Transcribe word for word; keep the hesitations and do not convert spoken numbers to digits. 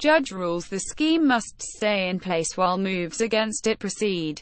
Judge rules the scheme must stay in place while moves against it proceed.